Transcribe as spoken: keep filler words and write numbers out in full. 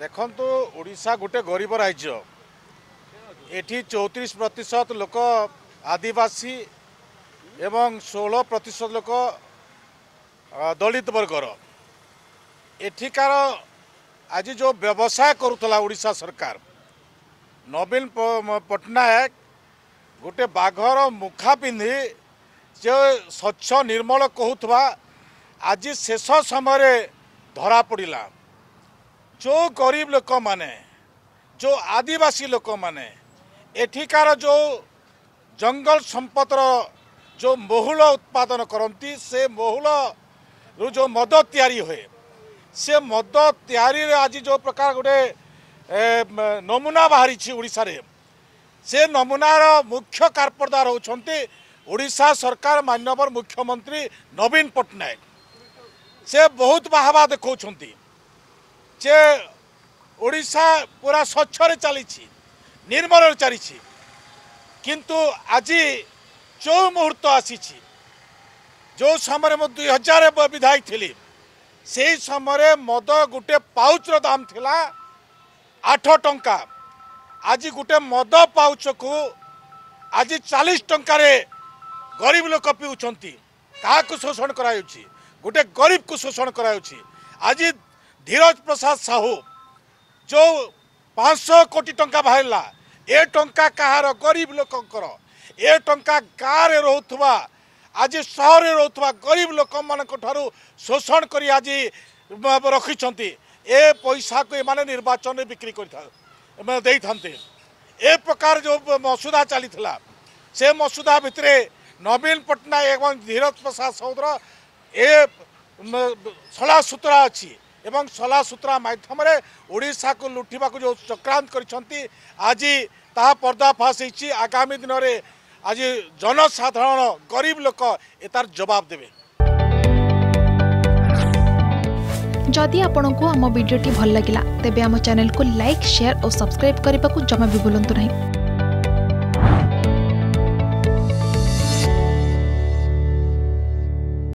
देखो ओडिशा गोटे गरीब राज्य एठी चौंतीस प्रतिशत लोक आदिवासी एवं सोलह प्रतिशत लोक दलित वर्गर एठिकार आज जो व्यवसाय करुला ओडिशा सरकार नवीन पट्टनायक गोटे बाघर मुखा पिंधि जे स्वच्छ निर्मल कहूवा आज शेष समय धरा पड़ा जो गरीब लोक माने जो आदिवासी लोक माने एठिकार जो जंगल संपदर जो महुल उत्पादन करती से महुल रु जो मद तैयारी हुए से मद तैयारी आज जो प्रकार गोटे नमूना बाहरी ओडिशा रे से नमूनार मुख्य कारपदार होछंती ओडिशा सरकार माननीय मुख्यमंत्री नवीन पट्टनायक से बहुत बाहवा देखौछंती जे ओडिशा पूरा स्वच्छ रे चली निर्मल रे चली किंतु आज जो मुहूर्त आसी जो समय में दुई हजार विधायक थी से समय मद गोटे पाउचर दाम थिला आठ टंका आज गोटे मद पाउच को आज चालीस टंका रे गरीब लोक पीउछंती का शोषण करायुछि गोटे गरीब को शोषण करायुछि। आज धीरज प्रसाद साहू जो पाँच सौ कोटी टंका बाहरला ए टंका कहार गरीब लोकंकर ए टंका गाँव रे रोथुवा आज सहर रे रोथुवा गरीब लोक मानक ठारू शोषण करी आज रखिछंती ए पैसा को माने निर्वाचन रे बिक्री कर देई थांते ए प्रकार जो मसुदा चली थिला से मसुदा भितरे नवीन पट्टनायक एवं धीरज प्रसाद साहूर ए सला सूत्रा अच्छी एवं सला सूत्रा माध्यम ओडिशा को लुटिबा को जो चक्रांत करिसंती आज ता पर्दाफाश होईछि। आगामी दिन रे आज जनसाधारण गरीब लोक एतार जवाब देबे। जदि आपनकु आम वीडियोटी भल लागिला तेबे आम चैनल को लाइक शेयर और सब्सक्राइब करने को जमा भी भूलंतु नहीं।